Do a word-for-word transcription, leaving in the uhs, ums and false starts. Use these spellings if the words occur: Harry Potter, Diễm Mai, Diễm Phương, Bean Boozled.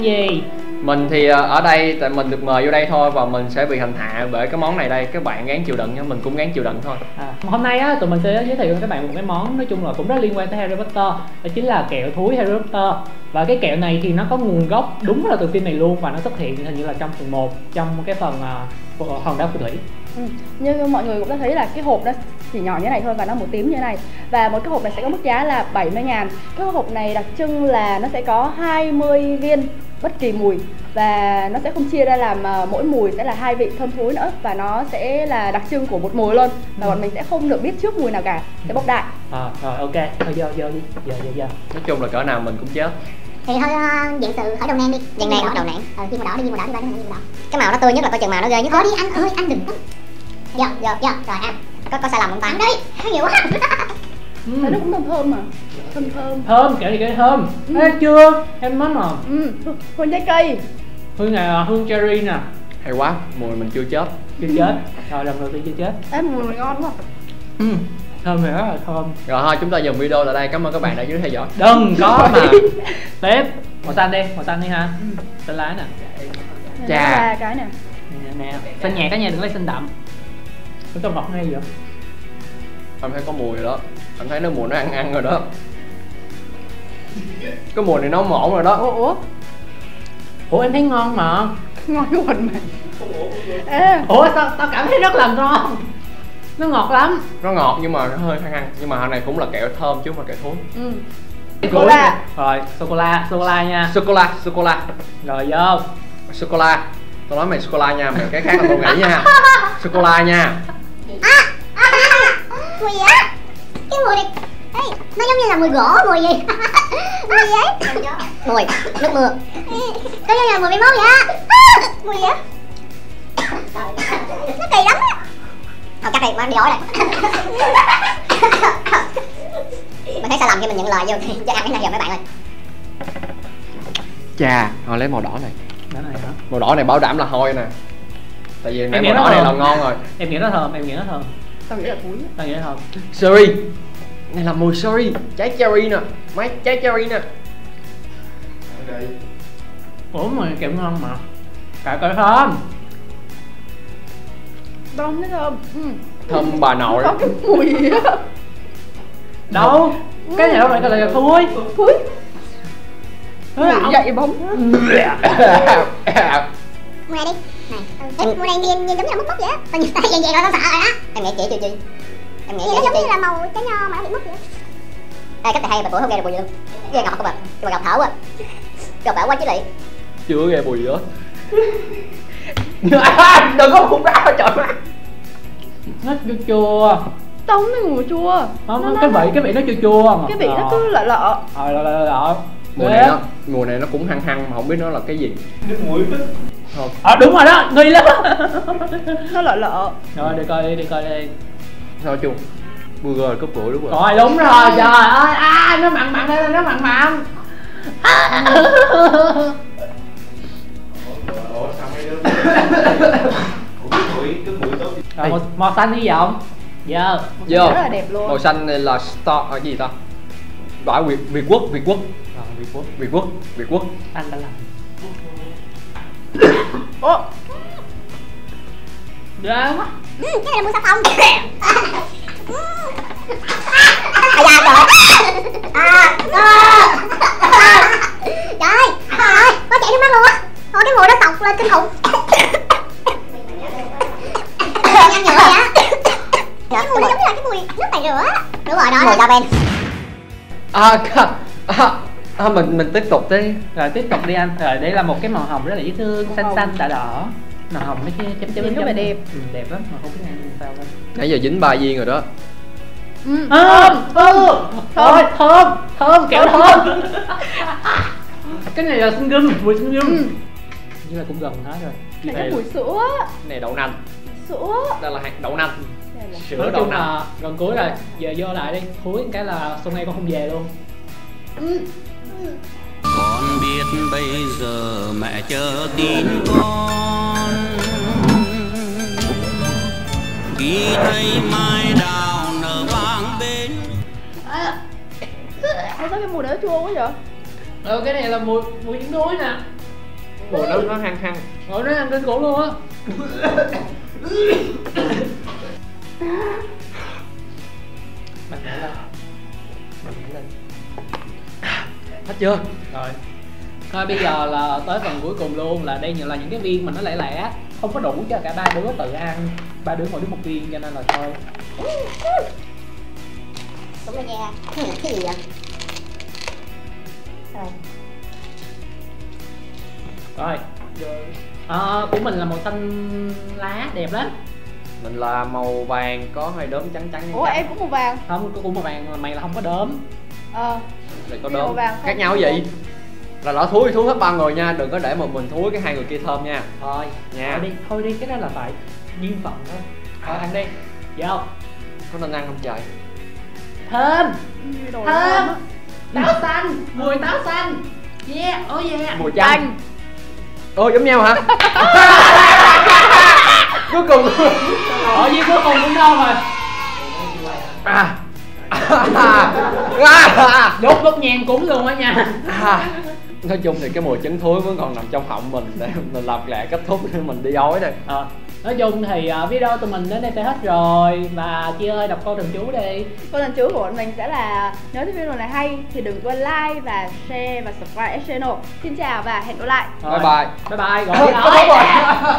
ăn gì? Mình thì ở đây tại mình được mời vô đây thôi và mình sẽ bị hành hạ bởi cái món này đây. Các bạn gán chịu đựng, mình cũng gán chịu đựng thôi. À, hôm nay á, tụi mình sẽ giới thiệu cho các bạn một cái món nói chung là cũng rất liên quan tới Harry Potter, đó chính là kẹo thúi Harry Potter. Và cái kẹo này thì nó có nguồn gốc đúng là từ phim này luôn và nó xuất hiện hình như là trong phần một, trong cái phần uh, hòn đá phù thủy. Ừ. Như mọi người cũng đã thấy là cái hộp nó chỉ nhỏ như thế này thôi và nó màu tím như thế này. Và một cái hộp này sẽ có mức giá là bảy mươi ngàn. Cái hộp này đặc trưng là nó sẽ có hai mươi viên bất kỳ mùi. Và nó sẽ không chia ra làm uh, mỗi mùi sẽ là hai vị thơm thối nữa. Và nó sẽ là đặc trưng của một mùi luôn. Và ừ. bọn mình sẽ không được biết trước mùi nào cả. Sẽ bốc đại. À, rồi ok, thôi vô vô đi, giờ giờ giờ. Nói chung là cỡ nào mình cũng chết. Thì thôi diện từ khỏi đầu nang đi. Viên này đỏ đầu nang. Ờ, viên màu đỏ đi, viên màu đỏ đi, viên màu đỏ. Cái màu nó tươi nhất là coi chừng màu nó ghê nhất. Thôi đi anh ơi, anh đừng. Dạ, dạ, dạ, rồi ăn. Có có sai lầm không ta? Ăn đi, ăn nhiều quá. Uhm. Nó cũng thơm thơm mà. Thơm thơm. Thơm, kẹo gì kẹo thơm. Thấy uhm. chưa? Em mến mà. Ừ, hương trái cây. Hương này hương cherry nè. Hay quá, mùi mình chưa chết. Chưa chết. Rồi lần đầu tiên chưa chết. Ê, mùi này ngon quá. Ừ. Thơm này rất là thơm. Rồi thôi, chúng ta dừng video là đây. Cảm ơn các bạn đã dưới theo dõi. Đừng có mà. Tiếp, màu xanh đi, màu xanh đi ha. Xanh lá nè. Chà. Cái nè. Nè, xanh nhạt đó nha, đừng lấy xanh đậm. Nó trông ngọt ngay vậy? Anh thấy có mùi rồi đó. Anh thấy nó mùi nó ăn ăn rồi đó. Cái mùi này nó mỏng rồi đó. Ủa ủa? Ủa em thấy ngon mà. Ngon cái quỳnh mà. Ê. Ủa tao tao cảm thấy rất là ngon. Nó ngọt lắm. Nó ngọt nhưng mà nó hơi ăn ăn. Nhưng mà hồi này cũng là kẹo thơm chứ không phải kẹo thối. Ừ. Sô-cô-la. Rồi, sô-cô-la, sô-cô-la nha. Sô-cô-la, sô-cô-la. Rồi vô. Sô-cô-la. Tao nói mày sô-cô-la nha, mày cái khác là tao nghĩ nha. Sô-cô-la nha. À, à, à, mùi gì á? Cái mùi này ê, nó giống như là mùi gỗ, mùi gì? Mùi gì ấy? Mùi nước mưa. Nó giống như là mùi mười mốt vậy á. Mùi gì á? Nó kỳ lắm á. Thôi cắt đi, mà đi đổi đây. Mình thấy sai lầm khi mình nhận lời vô thì cho ăn cái này rồi mấy bạn ơi. Chà, thôi lấy màu đỏ này. Đó này hả? Màu đỏ này bảo đảm là hôi nè. Tại vì màu đỏ này là ngon rồi. Em nghĩ nó thơm, em nghĩ nó thơm. Tao nghĩ là thúi. Tao nghĩ là thơm. Cherry. Này là mùi cherry, trái cherry nè, mấy trái cherry nè. Okay. Ủa mà kẹo ngon mà. Cả cỡ thơm. Đông thấy thơm. Ừ. Thơm bà nội. Có cái mùi gì á. Đâu? Ừ. Cái này đâu phải là thúi. Thúi. Dậy bóng. Mua này đi. Này. Mua này nhìn nhìn giống như là mứt mốc vậy á. Tao nhìn tay vậy rồi tao sợ rồi á. Em nghĩ chị chị chị. Em nghĩ nó giống như là màu trái nho mà nó bị mứt vậy. Ê cách này hay bà tuổi không nghe được mùi gì luôn. Ghê gặp không bà. Bà gặp thở quá. Gặp bảo quá chứ lị. Chưa nghe mùi gì hết. Đừng có phun ra trời má. Nó chua chua. Tao không thấy mùi chua. Không, cái vị cái vị nó chua chua mà. Cái vị nó cứ lợ lợ. Ờ lợ lợ lợ. Mùa này, nó, mùa này nó cũng hăng hăng mà không biết nó là cái gì. Nước muối đó. À đúng rồi đó, nghi lắm. Nó lợ lợ. Rồi đi coi đi, đi coi đi. Sao chung? Burger cúp rưỡi đúng rồi. Rồi đúng rồi, trời ơi. À nó mặn mặn đây, nó mặn mặn. À. Rồi, màu, màu xanh hy vọng. Giờ. Giờ. Rất là đẹp luôn. Màu xanh này là star cái gì ta? Đỏ Việt Việt Quốc, Việt Quốc. Việt Quốc, Việt Quốc, Việt Quốc. Anh đã làm. Ô. Ghê quá. Ừ, cái này là mua xà phòng. À da trời. À. Trời. Trời, có chảy nước mắt luôn á. Thôi cái mùi nó sọc lên kinh khủng. Ăn nhựa vậy á. Cái mùi nó giống như là cái mùi nước tẩy rửa á. Đúng rồi đó. Mùi Laven. À. À. À, mình mình tiếp tục đi. Rồi tiếp tục đi anh. Rồi đây là một cái màu hồng rất là dễ thương, màu xanh hồng. Xanh đỏ đỏ. Màu hồng nó chấm chấm rất là đẹp. Ừ, đẹp lắm mà không biết ăn sao đâu. Nãy giờ dính ba viên rồi đó. Ừ. Thơm, ừ. Thôi thơm, thơm kẹo thơm. Cái này là xương gum, mùi xương gum. Ừ. Như là cũng gần hết rồi. Này cái mùi sữa. Này đậu nành. Sữa. Đây là hạt đậu nành. Sữa đậu nành. Gần cuối rồi. Giờ vô lại đi. Cuối cái là sau này con không về luôn. Ừ. Con biết bây giờ mẹ chờ tin con khi thấy mai đào nở vang bên. À, sao cái mùi đó chua quá vậy? Ừ, cái này là mùi mùi trứng thối nè. Ủa nó, nó hăng hăng. Ủa nó hăng đến cổ luôn á. Mạnh mẽ lên. Mạnh mẽ lên. Hết chưa? Rồi. Thôi bây giờ là tới phần cuối cùng luôn, là đây là những cái viên mà nó lẻ lẻ, không có đủ cho cả ba đứa tự ăn, ba đứa mỗi đứa một viên cho nên là thôi. Đúng rồi nha. Cái gì vậy? Rồi. Rồi. À, của mình là màu xanh lá đẹp lắm. Mình là màu vàng có hơi đốm trắng trắng. Ủa em cũng màu vàng? Không, của màu vàng mà mày là không có đốm. Ờ. Mày có đốm. Khác nhau cái gì? Là lỡ thúi thúi hết ba người nha, đừng có để mà mình thúi cái hai người kia thơm nha. Thôi nha. Thôi đi, thôi đi, cái đó là phải duyên phận thôi. Thôi ăn đi. Dạ không? Có nên ăn không trời? Thơm. Thơm. Táo xanh, mùi táo xanh. Yeah, oh yeah. Mùi chanh. Ôi giống nhau hả? Cuối cùng. Ở dưới cuối cùng cũng đâu rồi. À. Đốt đốt nhang cúng luôn á nha. Nói chung thì cái mùi trứng thối vẫn còn nằm trong họng mình để mình lặp lại kết thúc để mình đi ói đây. À, nói chung thì video tụi mình đến đây sẽ hết rồi, và Chi ơi đọc câu thần chú đi. Câu thần chú của bọn mình sẽ là nếu thấy video này hay thì đừng quên like và share và subscribe channel. Xin chào và hẹn gặp lại. Bye bye. Bye bye. Gọi đi.